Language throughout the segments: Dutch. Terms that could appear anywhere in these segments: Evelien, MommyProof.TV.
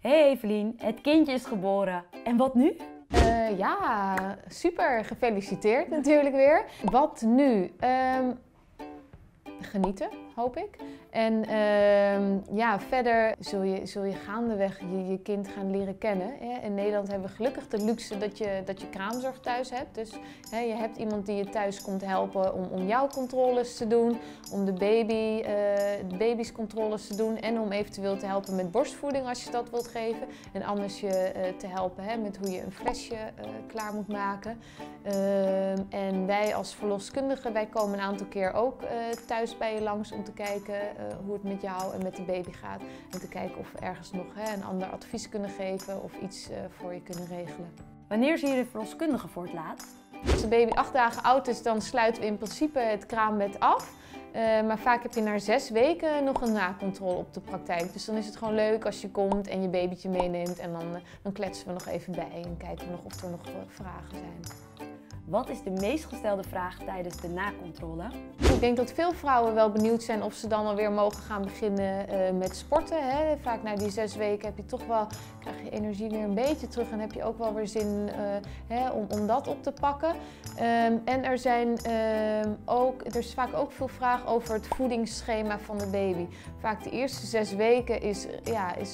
Hey Evelien, het kindje is geboren. En wat nu? Ja, super gefeliciteerd natuurlijk weer. Wat nu? Genieten, hoop ik. En ja, verder zul je gaandeweg je kind gaan leren kennen. Hè? In Nederland hebben we gelukkig de luxe dat je kraamzorg thuis hebt. Dus hè, je hebt iemand die je thuis komt helpen om jouw controles te doen, om de baby's controles te doen en om eventueel te helpen met borstvoeding als je dat wilt geven. En anders je te helpen hè, met hoe je een flesje klaar moet maken. En wij als verloskundigen, wij komen een aantal keer ook thuis bij je langs om te kijken hoe het met jou en met de baby gaat. En te kijken of we ergens nog een ander advies kunnen geven of iets voor je kunnen regelen. Wanneer zie je de verloskundige voor het laatst? Als de baby 8 dagen oud is, dan sluiten we in principe het kraambed af. Maar vaak heb je na 6 weken nog een nakontrole op de praktijk. Dus dan is het gewoon leuk als je komt en je babytje meeneemt. En dan kletsen we nog even bij en kijken we nog of er nog vragen zijn. Wat is de meest gestelde vraag tijdens de nakontrole? Ik denk dat veel vrouwen wel benieuwd zijn of ze dan alweer mogen gaan beginnen met sporten. Hè? Vaak na die 6 weken heb je toch wel, krijg je energie weer een beetje terug en heb je ook wel weer zin hè, om dat op te pakken. En er is vaak ook veel vraag over het voedingsschema van de baby. Vaak de eerste 6 weken is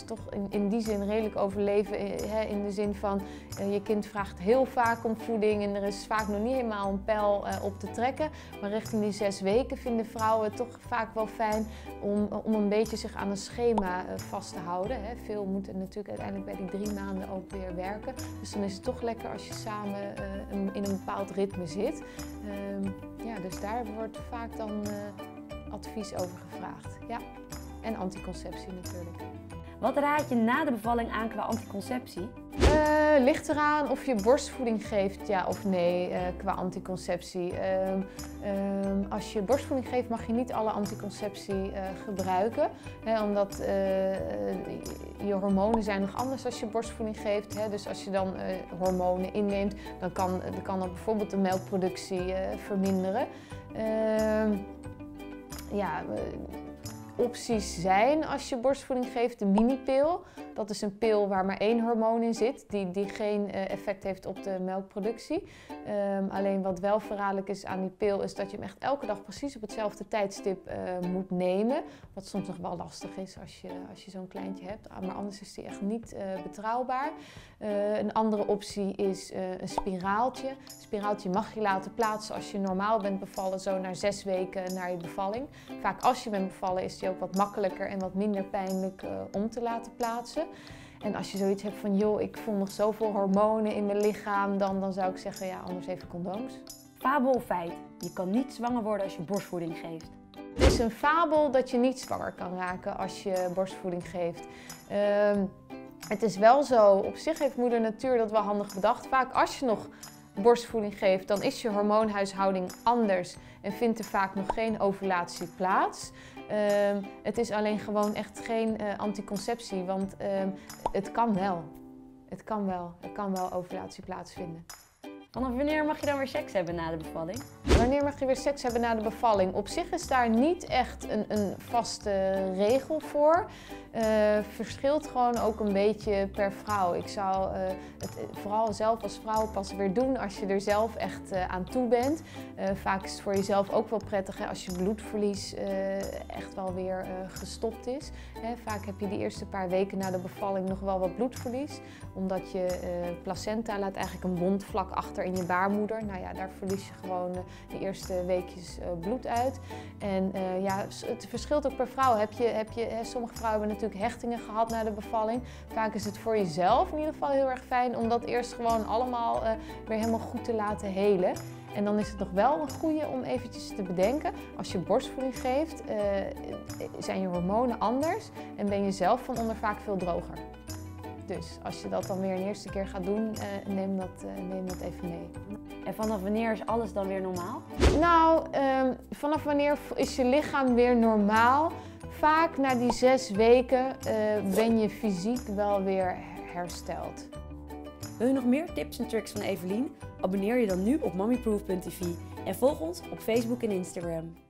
toch in die zin redelijk overleven. Hè? In de zin van je kind vraagt heel vaak om voeding en er is vaak nog niet helemaal een pijl op te trekken, maar richting die 6 weken vinden vrouwen het toch vaak wel fijn om een beetje zich aan een schema vast te houden. Hè. Veel moeten natuurlijk uiteindelijk bij die 3 maanden ook weer werken, dus dan is het toch lekker als je samen in een bepaald ritme zit. Ja, dus daar wordt vaak dan advies over gevraagd. Ja. En anticonceptie natuurlijk. Wat raad je na de bevalling aan qua anticonceptie? Ligt eraan of je borstvoeding geeft, ja of nee, qua anticonceptie. Als je borstvoeding geeft mag je niet alle anticonceptie gebruiken. Hè, omdat je hormonen zijn nog anders als je borstvoeding geeft. Hè, dus als je dan hormonen inneemt, dan kan dat bijvoorbeeld de melkproductie verminderen. Opties zijn als je borstvoeding geeft de minipil. Dat is een pil waar maar 1 hormoon in zit, die geen effect heeft op de melkproductie. Alleen wat wel verraderlijk is aan die pil is dat je hem echt elke dag precies op hetzelfde tijdstip moet nemen. Wat soms nog wel lastig is als je zo'n kleintje hebt, maar anders is die echt niet betrouwbaar. Een andere optie is een spiraaltje. Een spiraaltje mag je laten plaatsen als je normaal bent bevallen, zo na 6 weken naar je bevalling. Vaak als je bent bevallen is die ook wat makkelijker en wat minder pijnlijk om te laten plaatsen. En als je zoiets hebt van, joh, ik voel nog zoveel hormonen in mijn lichaam, dan zou ik zeggen, ja, anders even condooms. Fabel of feit? Je kan niet zwanger worden als je borstvoeding geeft. Het is een fabel dat je niet zwanger kan raken als je borstvoeding geeft. Het is wel zo, op zich heeft moeder natuur dat wel handig bedacht. Vaak als je nog borstvoeding geeft, dan is je hormoonhuishouding anders en vindt er vaak nog geen ovulatie plaats. Het is alleen gewoon echt geen anticonceptie, want het kan wel. Er kan wel ovulatie plaatsvinden. Vanaf wanneer mag je dan weer seks hebben na de bevalling? Wanneer mag je weer seks hebben na de bevalling? Op zich is daar niet echt een vaste regel voor. Verschilt gewoon ook een beetje per vrouw. Ik zou het vooral zelf als vrouw pas weer doen als je er zelf echt aan toe bent. Vaak is het voor jezelf ook wel prettig hè, als je bloedverlies echt wel weer gestopt is. Vaak heb je die eerste paar weken na de bevalling nog wel wat bloedverlies. Omdat je placenta laat eigenlijk een wond vlak achter in je baarmoeder. Nou ja, daar verlies je gewoon de eerste weekjes bloed uit. En ja, het verschilt ook per vrouw. Sommige vrouwen hebben natuurlijk hechtingen gehad na de bevalling. Vaak is het voor jezelf in ieder geval heel erg fijn om dat eerst gewoon allemaal weer helemaal goed te laten helen. En dan is het nog wel een goede om eventjes te bedenken. Als je borstvoeding geeft, zijn je hormonen anders en ben je zelf van onder vaak veel droger. Dus als je dat dan weer een eerste keer gaat doen, neem dat even mee. En vanaf wanneer is alles dan weer normaal? Nou, vanaf wanneer is je lichaam weer normaal? Vaak na die 6 weken ben je fysiek wel weer hersteld. Wil je nog meer tips en tricks van Evelien? Abonneer je dan nu op MommyProofTV en volg ons op Facebook en Instagram.